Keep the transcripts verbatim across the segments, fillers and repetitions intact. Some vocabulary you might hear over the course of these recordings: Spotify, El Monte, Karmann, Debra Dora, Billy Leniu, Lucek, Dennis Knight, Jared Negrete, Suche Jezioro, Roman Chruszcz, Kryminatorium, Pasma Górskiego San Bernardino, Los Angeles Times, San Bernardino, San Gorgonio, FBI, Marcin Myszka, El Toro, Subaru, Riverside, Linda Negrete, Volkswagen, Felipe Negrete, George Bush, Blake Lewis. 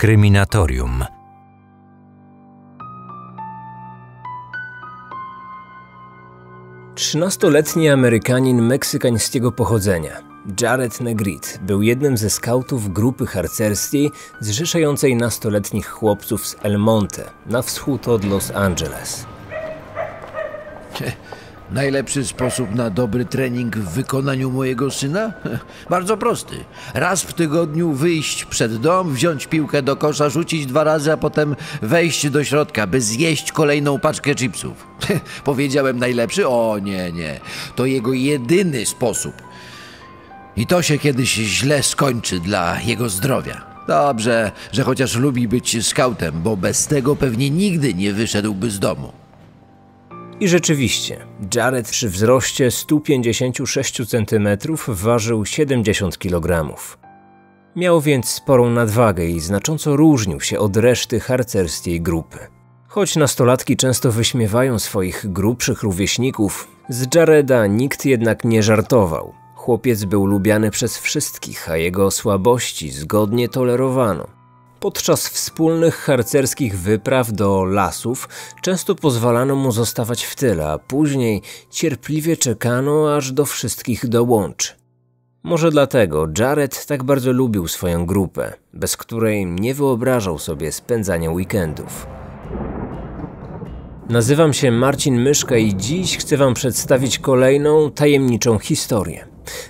Kryminatorium. trzynastoletni Amerykanin meksykańskiego pochodzenia, Jared Negrete, był jednym ze skautów grupy harcerskiej zrzeszającej nastoletnich chłopców z El Monte, na wschód od Los Angeles. Najlepszy sposób na dobry trening w wykonaniu mojego syna? Bardzo prosty. Raz w tygodniu wyjść przed dom, wziąć piłkę do kosza, rzucić dwa razy, a potem wejść do środka, by zjeść kolejną paczkę chipsów. Powiedziałem najlepszy? O nie, nie. To jego jedyny sposób. I to się kiedyś źle skończy dla jego zdrowia. Dobrze, że chociaż lubi być skautem, bo bez tego pewnie nigdy nie wyszedłby z domu. I rzeczywiście, Jared przy wzroście stu pięćdziesięciu sześciu centymetrów ważył siedemdziesiąt kilogramów. Miał więc sporą nadwagę i znacząco różnił się od reszty harcerskiej grupy. Choć nastolatki często wyśmiewają swoich grubszych rówieśników, z Jareda nikt jednak nie żartował. Chłopiec był lubiany przez wszystkich, a jego słabości zgodnie tolerowano. Podczas wspólnych harcerskich wypraw do lasów często pozwalano mu zostawać w tyle, a później cierpliwie czekano, aż do wszystkich dołączy. Może dlatego Jared tak bardzo lubił swoją grupę, bez której nie wyobrażał sobie spędzania weekendów. Nazywam się Marcin Myszka i dziś chcę wam przedstawić kolejną tajemniczą historię.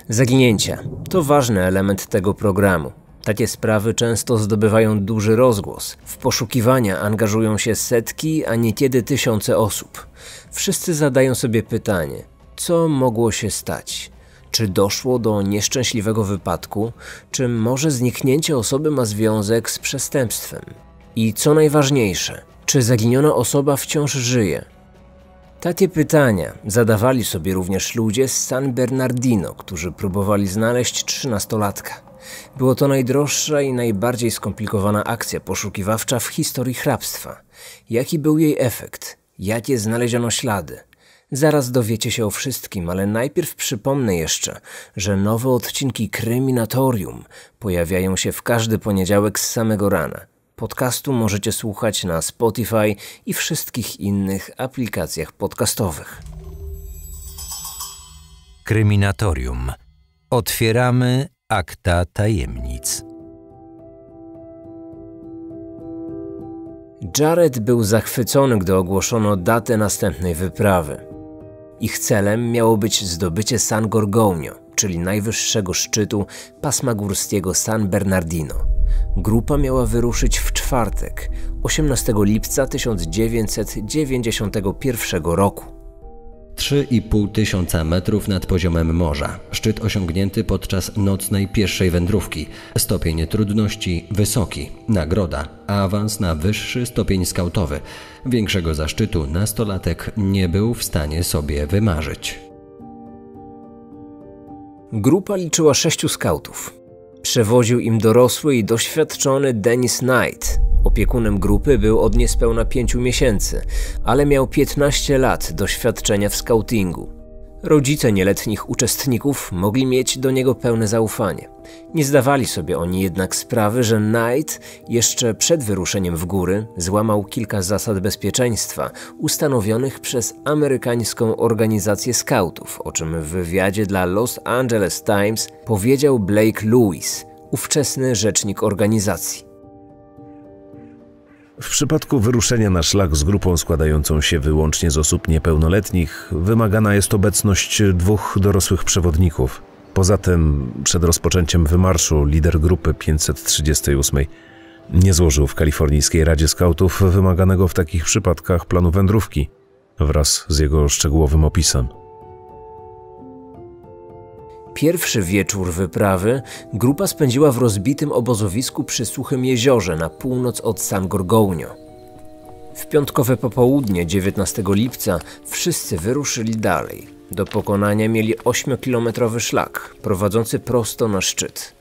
Zaginięcia to ważny element tego programu. Takie sprawy często zdobywają duży rozgłos. W poszukiwania angażują się setki, a niekiedy tysiące osób. Wszyscy zadają sobie pytanie, co mogło się stać? Czy doszło do nieszczęśliwego wypadku? Czy może zniknięcie osoby ma związek z przestępstwem? I co najważniejsze, czy zaginiona osoba wciąż żyje? Takie pytania zadawali sobie również ludzie z San Bernardino, którzy próbowali znaleźć trzynastolatka. Było to najdroższa i najbardziej skomplikowana akcja poszukiwawcza w historii hrabstwa. Jaki był jej efekt? Jakie znaleziono ślady? Zaraz dowiecie się o wszystkim, ale najpierw przypomnę jeszcze, że nowe odcinki Kryminatorium pojawiają się w każdy poniedziałek z samego rana. Podcastu możecie słuchać na Spotify i wszystkich innych aplikacjach podcastowych. Kryminatorium. Otwieramy akta tajemnic. Jared był zachwycony, gdy ogłoszono datę następnej wyprawy. Ich celem miało być zdobycie San Gorgonio, czyli najwyższego szczytu Pasma Górskiego San Bernardino. Grupa miała wyruszyć w czwartek, osiemnastego lipca tysiąc dziewięćset dziewięćdziesiątego pierwszego roku. trzy i pół tysiąca metrów nad poziomem morza. Szczyt osiągnięty podczas nocnej pieszej wędrówki. Stopień trudności wysoki. Nagroda. Awans na wyższy stopień skautowy. Większego zaszczytu nastolatek nie był w stanie sobie wymarzyć. Grupa liczyła sześciu skautów. Przewoził im dorosły i doświadczony Dennis Knight. Opiekunem grupy był od niespełna pięciu miesięcy, ale miał piętnaście lat doświadczenia w skautingu. Rodzice nieletnich uczestników mogli mieć do niego pełne zaufanie. Nie zdawali sobie oni jednak sprawy, że Knight jeszcze przed wyruszeniem w góry złamał kilka zasad bezpieczeństwa ustanowionych przez amerykańską organizację skautów, o czym w wywiadzie dla Los Angeles Times powiedział Blake Lewis, ówczesny rzecznik organizacji. W przypadku wyruszenia na szlak z grupą składającą się wyłącznie z osób niepełnoletnich wymagana jest obecność dwóch dorosłych przewodników. Poza tym przed rozpoczęciem wymarszu lider grupy pięćset trzydziestej ósmej nie złożył w kalifornijskiej Radzie Skautów wymaganego w takich przypadkach planu wędrówki wraz z jego szczegółowym opisem. Pierwszy wieczór wyprawy grupa spędziła w rozbitym obozowisku przy Suchym Jeziorze na północ od San Gorgonio. W piątkowe popołudnie dziewiętnastego lipca wszyscy wyruszyli dalej. Do pokonania mieli ośmiokilometrowy szlak prowadzący prosto na szczyt.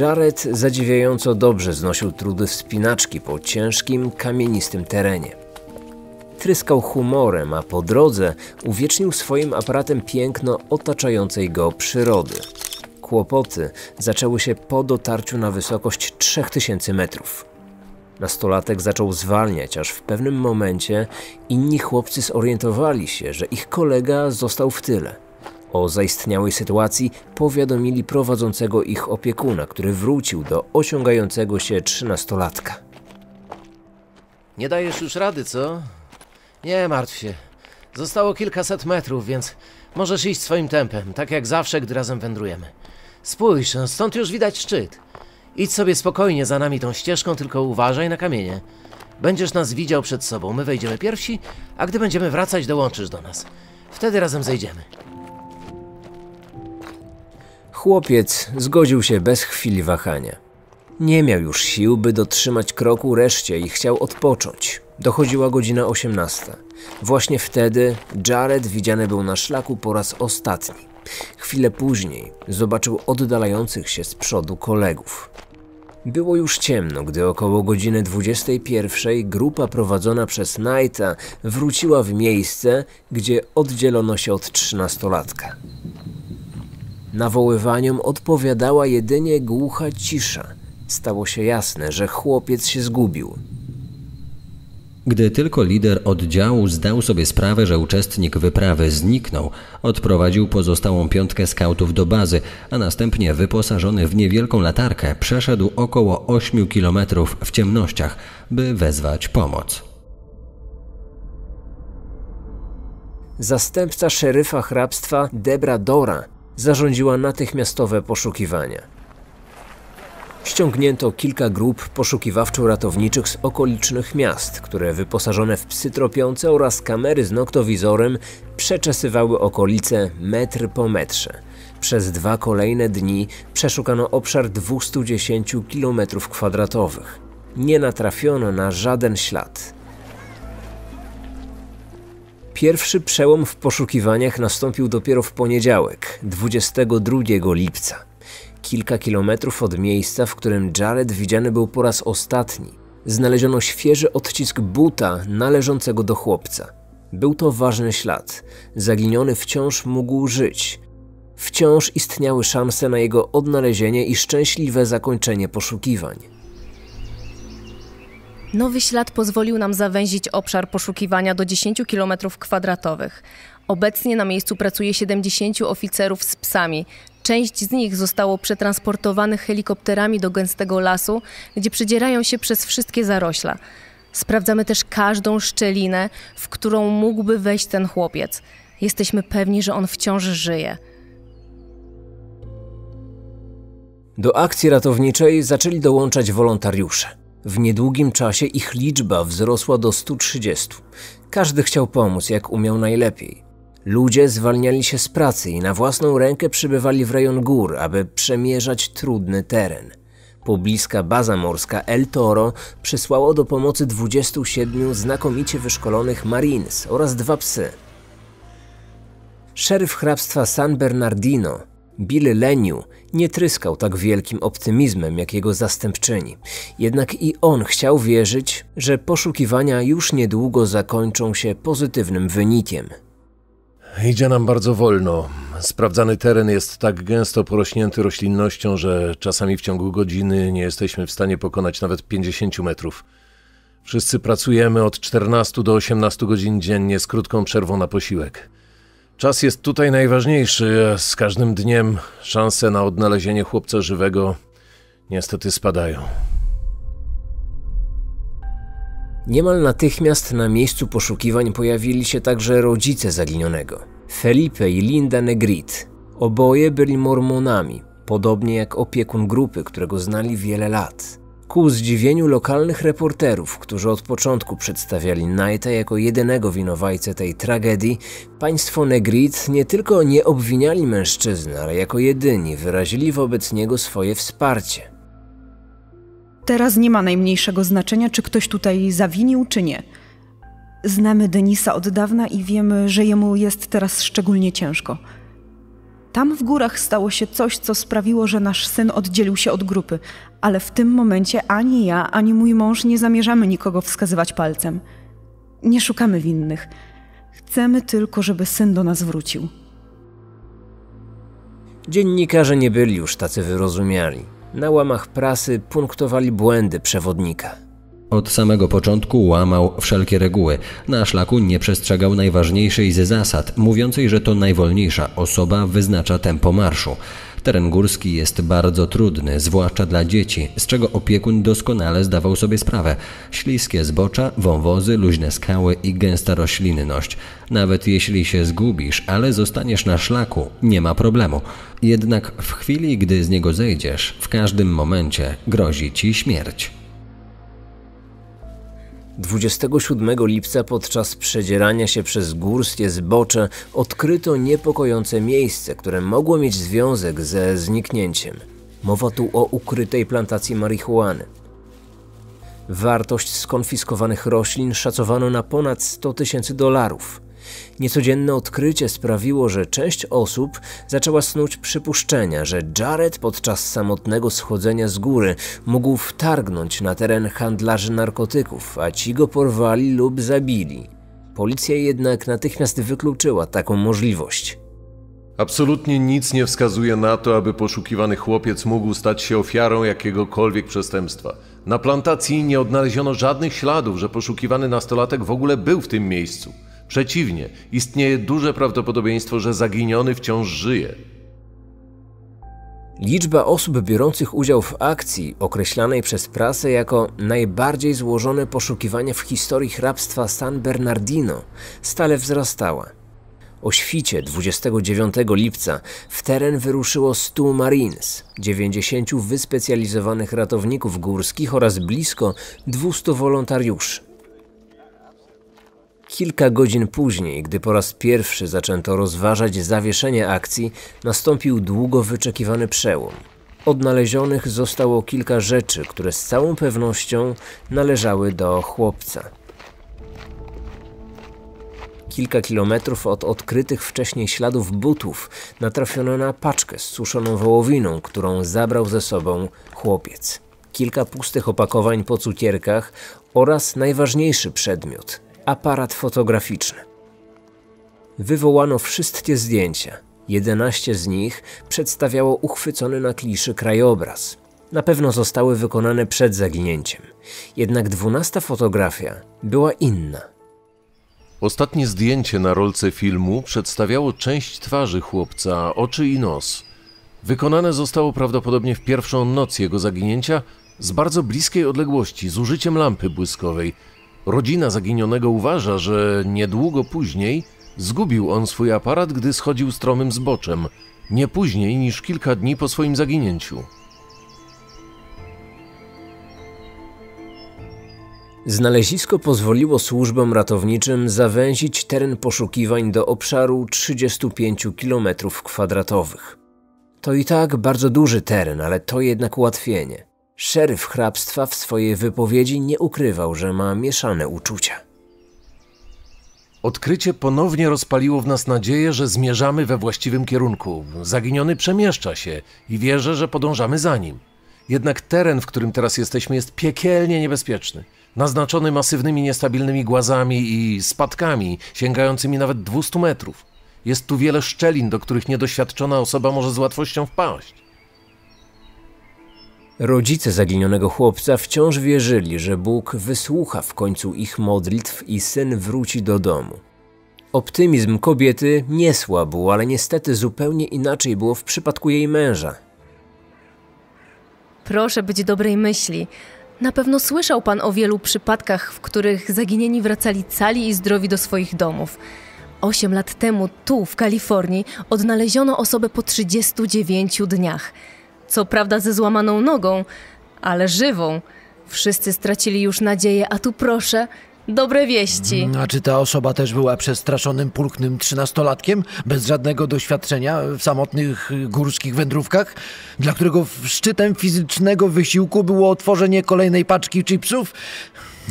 Jared zadziwiająco dobrze znosił trudy wspinaczki po ciężkim, kamienistym terenie. Tryskał humorem, a po drodze uwiecznił swoim aparatem piękno otaczającej go przyrody. kłopoty zaczęły się po dotarciu na wysokość trzech tysięcy metrów. Nastolatek zaczął zwalniać, aż w pewnym momencie inni chłopcy zorientowali się, że ich kolega został w tyle. O zaistniałej sytuacji powiadomili prowadzącego ich opiekuna, który wrócił do ociągającego się trzynastolatka. Nie dajesz już rady, co? Nie martw się. Zostało kilkaset metrów, więc możesz iść swoim tempem, tak jak zawsze, gdy razem wędrujemy. Spójrz, stąd już widać szczyt. Idź sobie spokojnie za nami tą ścieżką, tylko uważaj na kamienie. Będziesz nas widział przed sobą, my wejdziemy pierwsi, a gdy będziemy wracać, dołączysz do nas. Wtedy razem zejdziemy. Chłopiec zgodził się bez chwili wahania. Nie miał już sił, by dotrzymać kroku reszcie i chciał odpocząć. Dochodziła godzina osiemnasta. Właśnie wtedy Jared widziany był na szlaku po raz ostatni. Chwilę później zobaczył oddalających się z przodu kolegów. Było już ciemno, gdy około godziny dwudziestej pierwszej grupa prowadzona przez Knighta wróciła w miejsce, gdzie oddzielono się od trzynastolatka. Nawoływaniom odpowiadała jedynie głucha cisza. Stało się jasne, że chłopiec się zgubił. Gdy tylko lider oddziału zdał sobie sprawę, że uczestnik wyprawy zniknął, odprowadził pozostałą piątkę skautów do bazy, a następnie wyposażony w niewielką latarkę przeszedł około ośmiu kilometrów w ciemnościach, by wezwać pomoc. Zastępca szeryfa hrabstwa Debra Dora zarządziła natychmiastowe poszukiwania. Ściągnięto kilka grup poszukiwawczo-ratowniczych z okolicznych miast, które wyposażone w psy tropiące oraz kamery z noktowizorem przeczesywały okolice metr po metrze. Przez dwa kolejne dni przeszukano obszar dwustu dziesięciu kilometrów kwadratowych. Nie natrafiono na żaden ślad. Pierwszy przełom w poszukiwaniach nastąpił dopiero w poniedziałek, dwudziestego drugiego lipca. Kilka kilometrów od miejsca, w którym Jared widziany był po raz ostatni, znaleziono świeży odcisk buta należącego do chłopca. Był to ważny ślad. Zaginiony wciąż mógł żyć. Wciąż istniały szanse na jego odnalezienie i szczęśliwe zakończenie poszukiwań. Nowy ślad pozwolił nam zawęzić obszar poszukiwania do dziesięciu kilometrów kwadratowych. Obecnie na miejscu pracuje siedemdziesięciu oficerów z psami. Część z nich zostało przetransportowanych helikopterami do gęstego lasu, gdzie przedzierają się przez wszystkie zarośla. Sprawdzamy też każdą szczelinę, w którą mógłby wejść ten chłopiec. Jesteśmy pewni, że on wciąż żyje. Do akcji ratowniczej zaczęli dołączać wolontariusze. W niedługim czasie ich liczba wzrosła do stu trzydziestu. Każdy chciał pomóc, jak umiał najlepiej. Ludzie zwalniali się z pracy i na własną rękę przybywali w rejon gór, aby przemierzać trudny teren. Pobliska baza morska El Toro przysłało do pomocy dwudziestu siedmiu znakomicie wyszkolonych marines oraz dwa psy. Szeryf hrabstwa San Bernardino, Billy Leniu, nie tryskał tak wielkim optymizmem jak jego zastępczyni. Jednak i on chciał wierzyć, że poszukiwania już niedługo zakończą się pozytywnym wynikiem. Idzie nam bardzo wolno. Sprawdzany teren jest tak gęsto porośnięty roślinnością, że czasami w ciągu godziny nie jesteśmy w stanie pokonać nawet pięćdziesięciu metrów. Wszyscy pracujemy od czternastu do osiemnastu godzin dziennie z krótką przerwą na posiłek. Czas jest tutaj najważniejszy. Z każdym dniem szanse na odnalezienie chłopca żywego niestety spadają. Niemal natychmiast na miejscu poszukiwań pojawili się także rodzice zaginionego, Felipe i Linda Negrete. Oboje byli mormonami, podobnie jak opiekun grupy, którego znali wiele lat. Ku zdziwieniu lokalnych reporterów, którzy od początku przedstawiali Knighta jako jedynego winowajcę tej tragedii, państwo Negrete nie tylko nie obwiniali mężczyzny, ale jako jedyni wyrazili wobec niego swoje wsparcie. Teraz nie ma najmniejszego znaczenia, czy ktoś tutaj zawinił, czy nie. Znamy Denisa od dawna i wiemy, że jemu jest teraz szczególnie ciężko. Tam w górach stało się coś, co sprawiło, że nasz syn oddzielił się od grupy, ale w tym momencie ani ja, ani mój mąż nie zamierzamy nikogo wskazywać palcem. Nie szukamy winnych. Chcemy tylko, żeby syn do nas wrócił. Dziennikarze nie byli już tacy wyrozumiali. Na łamach prasy punktowali błędy przewodnika. Od samego początku łamał wszelkie reguły. Na szlaku nie przestrzegał najważniejszej ze zasad, mówiącej, że to najwolniejsza osoba wyznacza tempo marszu. Teren górski jest bardzo trudny, zwłaszcza dla dzieci, z czego opiekun doskonale zdawał sobie sprawę. Śliskie zbocza, wąwozy, luźne skały i gęsta roślinność. Nawet jeśli się zgubisz, ale zostaniesz na szlaku, nie ma problemu. Jednak w chwili, gdy z niego zejdziesz, w każdym momencie grozi ci śmierć. dwudziestego siódmego lipca podczas przedzierania się przez górskie zbocze odkryto niepokojące miejsce, które mogło mieć związek ze zniknięciem. Mowa tu o ukrytej plantacji marihuany. Wartość skonfiskowanych roślin szacowano na ponad sto tysięcy dolarów. Niecodzienne odkrycie sprawiło, że część osób zaczęła snuć przypuszczenia, że Jared podczas samotnego schodzenia z góry mógł wtargnąć na teren handlarzy narkotyków, a ci go porwali lub zabili. Policja jednak natychmiast wykluczyła taką możliwość. Absolutnie nic nie wskazuje na to, aby poszukiwany chłopiec mógł stać się ofiarą jakiegokolwiek przestępstwa. Na plantacji nie odnaleziono żadnych śladów, że poszukiwany nastolatek w ogóle był w tym miejscu. Przeciwnie, istnieje duże prawdopodobieństwo, że zaginiony wciąż żyje. Liczba osób biorących udział w akcji, określanej przez prasę jako najbardziej złożone poszukiwanie w historii hrabstwa San Bernardino, stale wzrastała. O świcie dwudziestego dziewiątego lipca w teren wyruszyło stu Marines, dziewięćdziesięciu wyspecjalizowanych ratowników górskich oraz blisko dwustu wolontariuszy. Kilka godzin później, gdy po raz pierwszy zaczęto rozważać zawieszenie akcji, nastąpił długo wyczekiwany przełom. Odnalezionych zostało kilka rzeczy, które z całą pewnością należały do chłopca. Kilka kilometrów od odkrytych wcześniej śladów butów natrafiono na paczkę z suszoną wołowiną, którą zabrał ze sobą chłopiec. Kilka pustych opakowań po cukierkach oraz najważniejszy przedmiot – aparat fotograficzny. Wywołano wszystkie zdjęcia. jedenaście z nich przedstawiało uchwycony na kliszy krajobraz. Na pewno zostały wykonane przed zaginięciem. Jednak dwunasta fotografia była inna. Ostatnie zdjęcie na rolce filmu przedstawiało część twarzy chłopca, oczy i nos. Wykonane zostało prawdopodobnie w pierwszą noc jego zaginięcia z bardzo bliskiej odległości, z użyciem lampy błyskowej. Rodzina zaginionego uważa, że niedługo później zgubił on swój aparat, gdy schodził stromym zboczem, nie później niż kilka dni po swoim zaginięciu. Znalezisko pozwoliło służbom ratowniczym zawęzić teren poszukiwań do obszaru trzydziestu pięciu kilometrów kwadratowych. To i tak bardzo duży teren, ale to jednak ułatwienie. Szeryf hrabstwa w swojej wypowiedzi nie ukrywał, że ma mieszane uczucia. Odkrycie ponownie rozpaliło w nas nadzieję, że zmierzamy we właściwym kierunku. Zaginiony przemieszcza się i wierzę, że podążamy za nim. Jednak teren, w którym teraz jesteśmy, jest piekielnie niebezpieczny. Naznaczony masywnymi, niestabilnymi głazami i spadkami, sięgającymi nawet dwustu metrów. Jest tu wiele szczelin, do których niedoświadczona osoba może z łatwością wpaść. Rodzice zaginionego chłopca wciąż wierzyli, że Bóg wysłucha w końcu ich modlitw i syn wróci do domu. Optymizm kobiety nie słabł, ale niestety zupełnie inaczej było w przypadku jej męża. Proszę być dobrej myśli. Na pewno słyszał pan o wielu przypadkach, w których zaginieni wracali cali i zdrowi do swoich domów. Osiem lat temu tu, w Kalifornii, odnaleziono osobę po trzydziestu dziewięciu dniach. Co prawda ze złamaną nogą, ale żywą. Wszyscy stracili już nadzieję, a tu proszę, dobre wieści. A czy ta osoba też była przestraszonym, pulchnym trzynastolatkiem, bez żadnego doświadczenia w samotnych górskich wędrówkach, dla którego szczytem fizycznego wysiłku było otworzenie kolejnej paczki chipsów?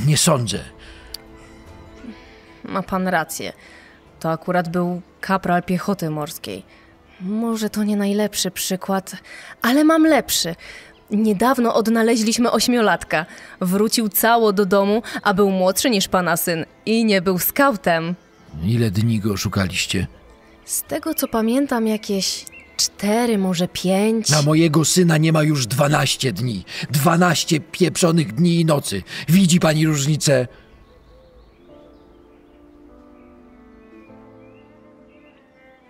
Nie sądzę. Ma pan rację. To akurat był kapral piechoty morskiej. Może to nie najlepszy przykład, ale mam lepszy. Niedawno odnaleźliśmy ośmiolatka. Wrócił cało do domu, a był młodszy niż pana syn i nie był skautem. Ile dni go szukaliście? Z tego co pamiętam, jakieś Cztery, może pięć. Na mojego syna nie ma już dwanaście dni. Dwanaście pieprzonych dni i nocy. Widzi pani różnicę?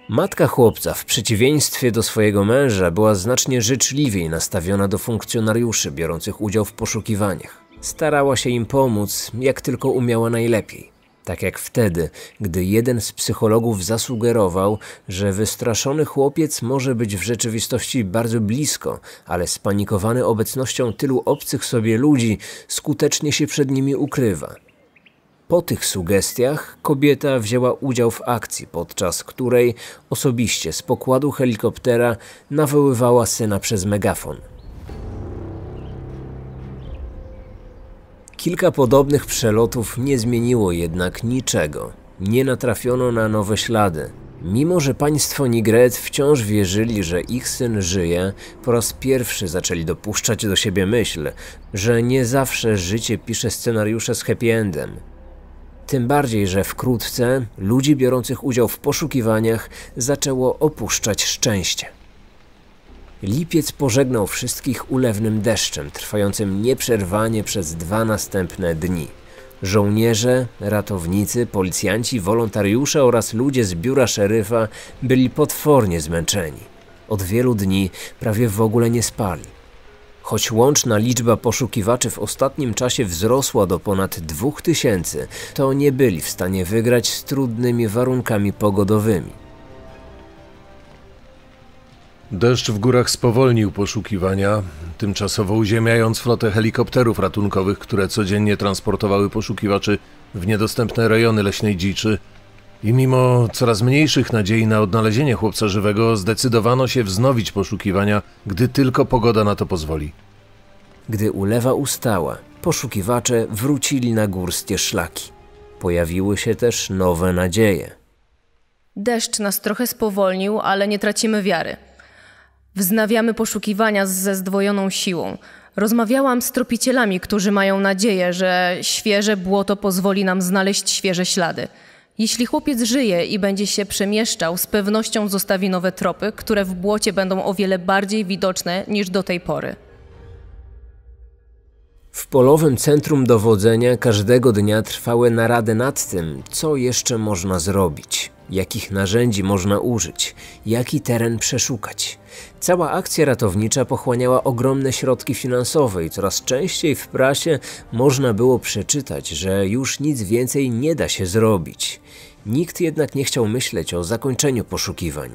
Matka chłopca, w przeciwieństwie do swojego męża, była znacznie życzliwiej nastawiona do funkcjonariuszy biorących udział w poszukiwaniach. Starała się im pomóc, jak tylko umiała najlepiej. Tak jak wtedy, gdy jeden z psychologów zasugerował, że wystraszony chłopiec może być w rzeczywistości bardzo blisko, ale spanikowany obecnością tylu obcych sobie ludzi skutecznie się przed nimi ukrywa. Po tych sugestiach kobieta wzięła udział w akcji, podczas której osobiście z pokładu helikoptera nawoływała syna przez megafon. Kilka podobnych przelotów nie zmieniło jednak niczego. Nie natrafiono na nowe ślady. Mimo że państwo Negrete wciąż wierzyli, że ich syn żyje, po raz pierwszy zaczęli dopuszczać do siebie myśl, że nie zawsze życie pisze scenariusze z happy endem. Tym bardziej, że wkrótce ludzi biorących udział w poszukiwaniach zaczęło opuszczać szczęście. Lipiec pożegnał wszystkich ulewnym deszczem, trwającym nieprzerwanie przez dwa następne dni. Żołnierze, ratownicy, policjanci, wolontariusze oraz ludzie z biura szeryfa byli potwornie zmęczeni. Od wielu dni prawie w ogóle nie spali. Choć łączna liczba poszukiwaczy w ostatnim czasie wzrosła do ponad dwóch tysięcy, to nie byli w stanie wygrać z trudnymi warunkami pogodowymi. Deszcz w górach spowolnił poszukiwania, tymczasowo uziemiając flotę helikopterów ratunkowych, które codziennie transportowały poszukiwaczy w niedostępne rejony leśnej dziczy. I mimo coraz mniejszych nadziei na odnalezienie chłopca żywego, zdecydowano się wznowić poszukiwania, gdy tylko pogoda na to pozwoli. Gdy ulewa ustała, poszukiwacze wrócili na górskie szlaki. Pojawiły się też nowe nadzieje. Deszcz nas trochę spowolnił, ale nie tracimy wiary. Wznawiamy poszukiwania ze zdwojoną siłą. Rozmawiałam z tropicielami, którzy mają nadzieję, że świeże błoto pozwoli nam znaleźć świeże ślady. Jeśli chłopiec żyje i będzie się przemieszczał, z pewnością zostawi nowe tropy, które w błocie będą o wiele bardziej widoczne niż do tej pory. W polowym centrum dowodzenia każdego dnia trwały narady nad tym, co jeszcze można zrobić, jakich narzędzi można użyć, jaki teren przeszukać. Cała akcja ratownicza pochłaniała ogromne środki finansowe i coraz częściej w prasie można było przeczytać, że już nic więcej nie da się zrobić. Nikt jednak nie chciał myśleć o zakończeniu poszukiwań.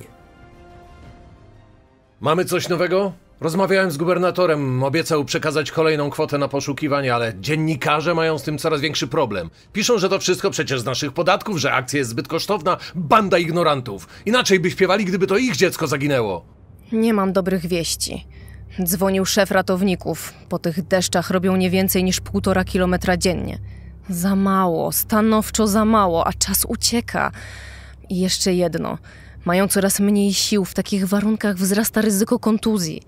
Mamy coś nowego? Rozmawiałem z gubernatorem, obiecał przekazać kolejną kwotę na poszukiwania, ale dziennikarze mają z tym coraz większy problem. Piszą, że to wszystko przecież z naszych podatków, że akcja jest zbyt kosztowna, banda ignorantów. Inaczej by śpiewali, gdyby to ich dziecko zaginęło. Nie mam dobrych wieści. Dzwonił szef ratowników. Po tych deszczach robią nie więcej niż półtora kilometra dziennie. Za mało, stanowczo za mało, a czas ucieka. I jeszcze jedno. Mają coraz mniej sił, w takich warunkach wzrasta ryzyko kontuzji.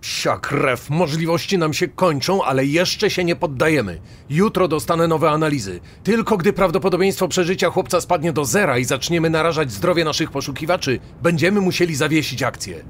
Psia krew, możliwości nam się kończą, ale jeszcze się nie poddajemy. Jutro dostanę nowe analizy. Tylko gdy prawdopodobieństwo przeżycia chłopca spadnie do zera i zaczniemy narażać zdrowie naszych poszukiwaczy, będziemy musieli zawiesić akcję.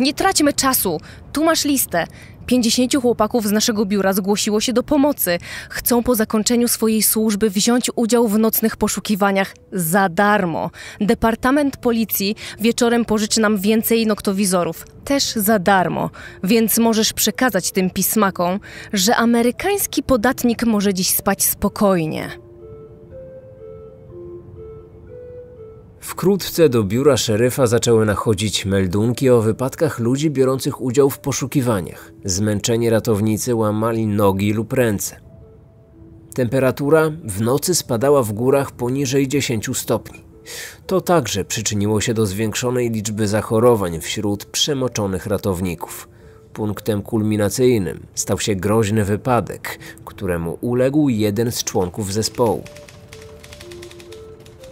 Nie traćmy czasu. Tu masz listę. pięćdziesięciu chłopaków z naszego biura zgłosiło się do pomocy. Chcą po zakończeniu swojej służby wziąć udział w nocnych poszukiwaniach za darmo. Departament Policji wieczorem pożyczy nam więcej noktowizorów. Też za darmo. Więc możesz przekazać tym pismakom, że amerykański podatnik może dziś spać spokojnie. Wkrótce do biura szeryfa zaczęły nachodzić meldunki o wypadkach ludzi biorących udział w poszukiwaniach. Zmęczeni ratownicy łamali nogi lub ręce. Temperatura w nocy spadała w górach poniżej dziesięciu stopni. To także przyczyniło się do zwiększonej liczby zachorowań wśród przemoczonych ratowników. Punktem kulminacyjnym stał się groźny wypadek, któremu uległ jeden z członków zespołu.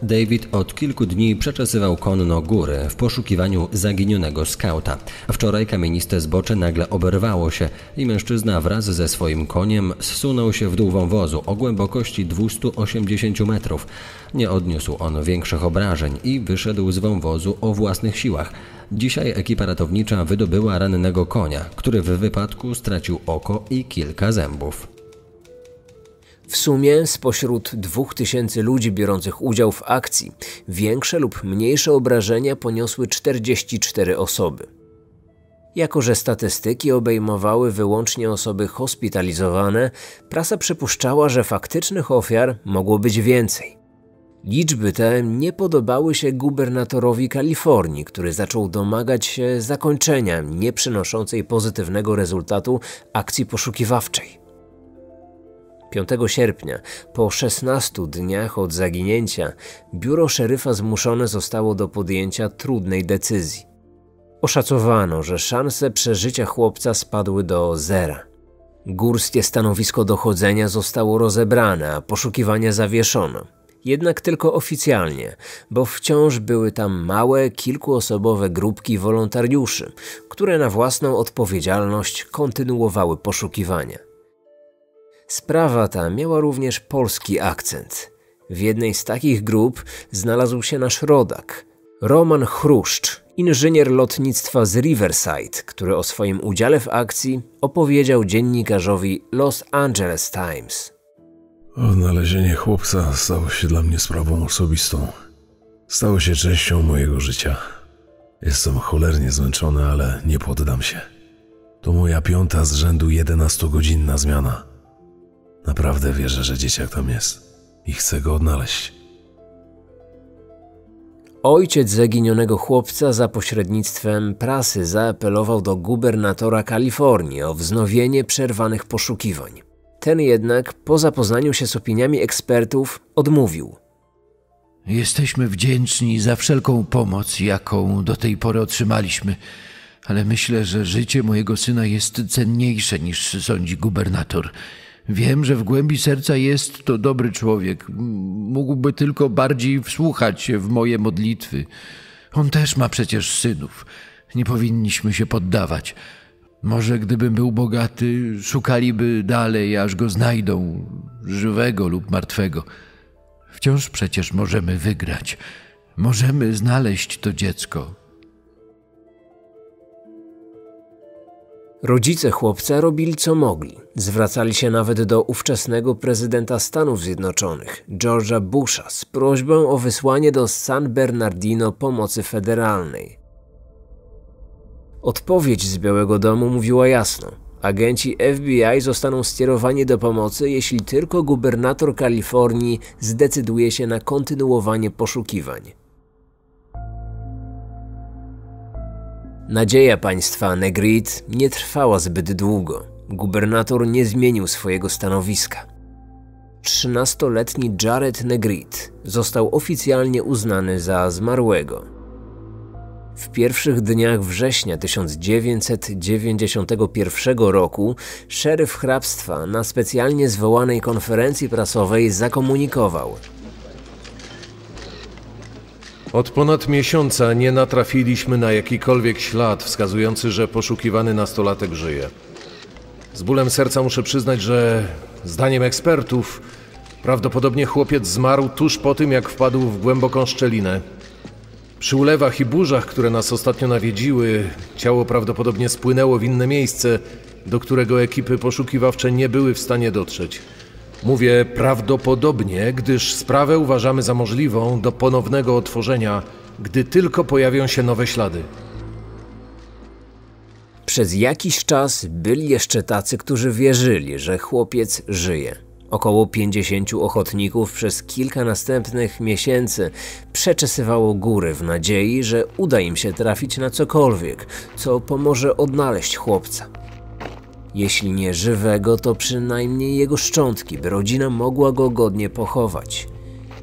David od kilku dni przeczesywał konno góry w poszukiwaniu zaginionego skauta. Wczoraj kamieniste zbocze nagle oberwało się i mężczyzna wraz ze swoim koniem zsunął się w dół wąwozu o głębokości dwustu osiemdziesięciu metrów. Nie odniósł on większych obrażeń i wyszedł z wąwozu o własnych siłach. Dzisiaj ekipa ratownicza wydobyła rannego konia, który w wypadku stracił oko i kilka zębów. W sumie spośród dwóch tysięcy ludzi biorących udział w akcji większe lub mniejsze obrażenia poniosły czterdzieści cztery osoby. Jako że statystyki obejmowały wyłącznie osoby hospitalizowane, prasa przypuszczała, że faktycznych ofiar mogło być więcej. Liczby te nie podobały się gubernatorowi Kalifornii, który zaczął domagać się zakończenia nieprzynoszącej pozytywnego rezultatu akcji poszukiwawczej. piątego sierpnia, po szesnastu dniach od zaginięcia, biuro szeryfa zmuszone zostało do podjęcia trudnej decyzji. Oszacowano, że szanse przeżycia chłopca spadły do zera. Górskie stanowisko dochodzenia zostało rozebrane, a poszukiwania zawieszono. Jednak tylko oficjalnie, bo wciąż były tam małe, kilkuosobowe grupki wolontariuszy, które na własną odpowiedzialność kontynuowały poszukiwania. Sprawa ta miała również polski akcent. W jednej z takich grup znalazł się nasz rodak, Roman Chruszcz, inżynier lotnictwa z Riverside, który o swoim udziale w akcji opowiedział dziennikarzowi Los Angeles Times. Odnalezienie chłopca stało się dla mnie sprawą osobistą. Stało się częścią mojego życia. Jestem cholernie zmęczony, ale nie poddam się. To moja piąta z rzędu jedenastogodzinna zmiana. Naprawdę wierzę, że dzieciak tam jest i chcę go odnaleźć. Ojciec zaginionego chłopca za pośrednictwem prasy zaapelował do gubernatora Kalifornii o wznowienie przerwanych poszukiwań. Ten jednak, po zapoznaniu się z opiniami ekspertów, odmówił. Jesteśmy wdzięczni za wszelką pomoc, jaką do tej pory otrzymaliśmy, ale myślę, że życie mojego syna jest cenniejsze niż sądzi gubernator. Wiem, że w głębi serca jest to dobry człowiek. Mógłby tylko bardziej wsłuchać się w moje modlitwy. On też ma przecież synów. Nie powinniśmy się poddawać. Może gdybym był bogaty, szukaliby dalej, aż go znajdą, żywego lub martwego. Wciąż przecież możemy wygrać. Możemy znaleźć to dziecko. Rodzice chłopca robili co mogli. Zwracali się nawet do ówczesnego prezydenta Stanów Zjednoczonych, George'a Busha, z prośbą o wysłanie do San Bernardino pomocy federalnej. Odpowiedź z Białego Domu mówiła jasno. Agenci F B I zostaną skierowani do pomocy, jeśli tylko gubernator Kalifornii zdecyduje się na kontynuowanie poszukiwań. Nadzieja państwa Negrete nie trwała zbyt długo. Gubernator nie zmienił swojego stanowiska. trzynastoletni Jared Negrete został oficjalnie uznany za zmarłego. W pierwszych dniach września tysiąc dziewięćset dziewięćdziesiątego pierwszego roku szeryf hrabstwa na specjalnie zwołanej konferencji prasowej zakomunikował: od ponad miesiąca nie natrafiliśmy na jakikolwiek ślad wskazujący, że poszukiwany nastolatek żyje. Z bólem serca muszę przyznać, że zdaniem ekspertów prawdopodobnie chłopiec zmarł tuż po tym, jak wpadł w głęboką szczelinę. Przy ulewach i burzach, które nas ostatnio nawiedziły, ciało prawdopodobnie spłynęło w inne miejsce, do którego ekipy poszukiwawcze nie były w stanie dotrzeć. Mówię prawdopodobnie, gdyż sprawę uważamy za możliwą do ponownego otworzenia, gdy tylko pojawią się nowe ślady. Przez jakiś czas byli jeszcze tacy, którzy wierzyli, że chłopiec żyje. Około pięćdziesięciu ochotników przez kilka następnych miesięcy przeczesywało góry w nadziei, że uda im się trafić na cokolwiek, co pomoże odnaleźć chłopca. Jeśli nie żywego, to przynajmniej jego szczątki, by rodzina mogła go godnie pochować.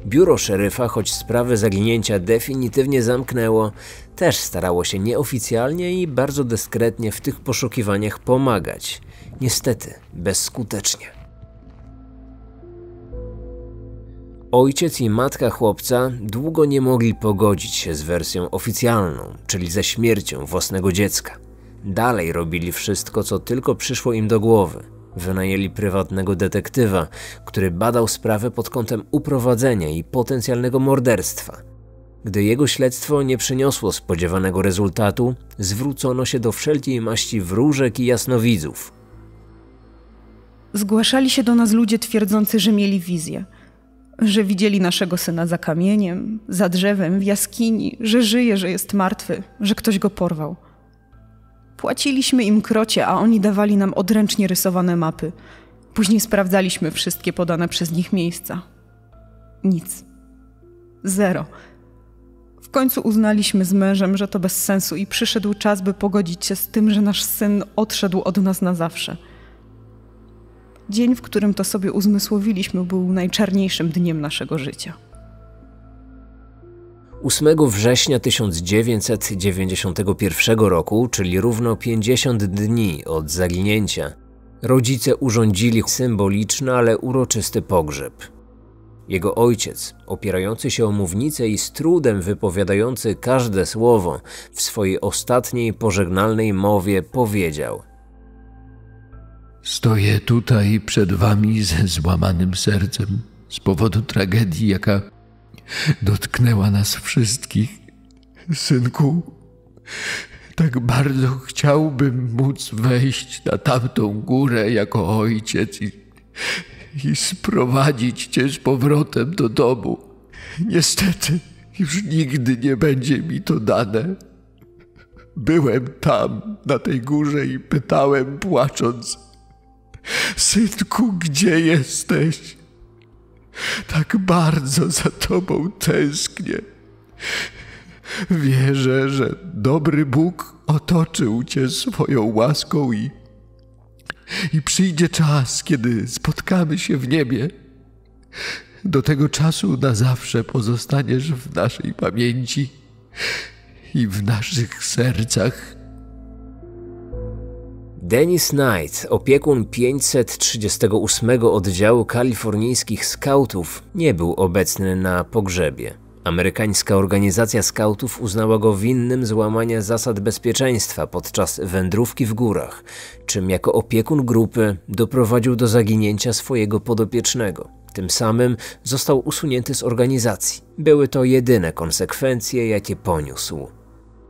Biuro szeryfa, choć sprawę zaginięcia definitywnie zamknęło, też starało się nieoficjalnie i bardzo dyskretnie w tych poszukiwaniach pomagać. Niestety, bezskutecznie. Ojciec i matka chłopca długo nie mogli pogodzić się z wersją oficjalną, czyli ze śmiercią własnego dziecka. Dalej robili wszystko, co tylko przyszło im do głowy. Wynajęli prywatnego detektywa, który badał sprawę pod kątem uprowadzenia i potencjalnego morderstwa. Gdy jego śledztwo nie przyniosło spodziewanego rezultatu, zwrócono się do wszelkiej maści wróżek i jasnowidzów. Zgłaszali się do nas ludzie twierdzący, że mieli wizję. Że widzieli naszego syna za kamieniem, za drzewem, w jaskini, że żyje, że jest martwy, że ktoś go porwał. Płaciliśmy im krocie, a oni dawali nam odręcznie rysowane mapy. Później sprawdzaliśmy wszystkie podane przez nich miejsca. Nic. Zero. W końcu uznaliśmy z mężem, że to bez sensu i przyszedł czas, by pogodzić się z tym, że nasz syn odszedł od nas na zawsze. Dzień, w którym to sobie uzmysłowiliśmy, był najczarniejszym dniem naszego życia. ósmego września tysiąc dziewięćset dziewięćdziesiątego pierwszego roku, czyli równo pięćdziesiąt dni od zaginięcia, rodzice urządzili symboliczny, ale uroczysty pogrzeb. Jego ojciec, opierający się o mównicę i z trudem wypowiadający każde słowo, w swojej ostatniej pożegnalnej mowie powiedział: Stoję tutaj przed wami ze złamanym sercem z powodu tragedii, jaka dotknęła nas wszystkich. Synku, tak bardzo chciałbym móc wejść na tamtą górę jako ojciec i, i sprowadzić cię z powrotem do domu. Niestety już nigdy nie będzie mi to dane. Byłem tam, na tej górze i pytałem, płacząc: Synku, gdzie jesteś? Tak bardzo za tobą tęsknię. Wierzę, że dobry Bóg otoczył cię swoją łaską i, i przyjdzie czas, kiedy spotkamy się w niebie. Do tego czasu na zawsze pozostaniesz w naszej pamięci i w naszych sercach. Dennis Knight, opiekun pięćset trzydziestego ósmego oddziału kalifornijskich skautów, nie był obecny na pogrzebie. Amerykańska organizacja skautów uznała go winnym złamania zasad bezpieczeństwa podczas wędrówki w górach, czym jako opiekun grupy doprowadził do zaginięcia swojego podopiecznego. Tym samym został usunięty z organizacji. Były to jedyne konsekwencje, jakie poniósł.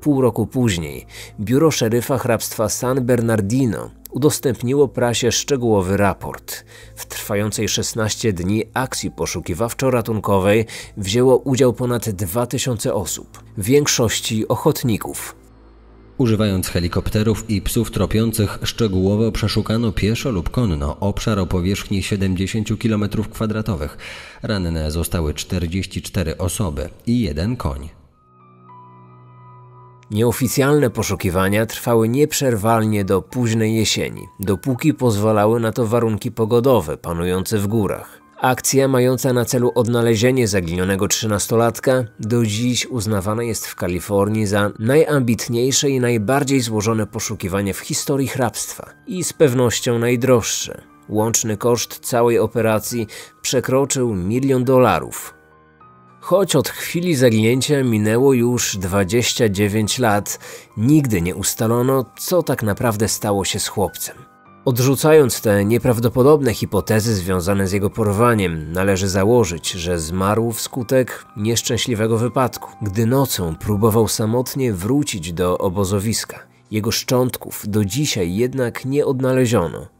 Pół roku później biuro szeryfa hrabstwa San Bernardino udostępniło prasie szczegółowy raport. W trwającej szesnaście dni akcji poszukiwawczo-ratunkowej wzięło udział ponad dwa tysiące osób, w większości ochotników. Używając helikopterów i psów tropiących, szczegółowo przeszukano pieszo lub konno obszar o powierzchni siedemdziesiąt kilometrów kwadratowych. Ranne zostały czterdzieści cztery osoby i jeden koń. Nieoficjalne poszukiwania trwały nieprzerwalnie do późnej jesieni, dopóki pozwalały na to warunki pogodowe panujące w górach. Akcja mająca na celu odnalezienie zaginionego trzynastolatka do dziś uznawana jest w Kalifornii za najambitniejsze i najbardziej złożone poszukiwanie w historii hrabstwa i z pewnością najdroższe. Łączny koszt całej operacji przekroczył milion dolarów. Choć od chwili zaginięcia minęło już dwadzieścia dziewięć lat, nigdy nie ustalono, co tak naprawdę stało się z chłopcem. Odrzucając te nieprawdopodobne hipotezy związane z jego porwaniem, należy założyć, że zmarł wskutek nieszczęśliwego wypadku, gdy nocą próbował samotnie wrócić do obozowiska. Jego szczątków do dzisiaj jednak nie odnaleziono.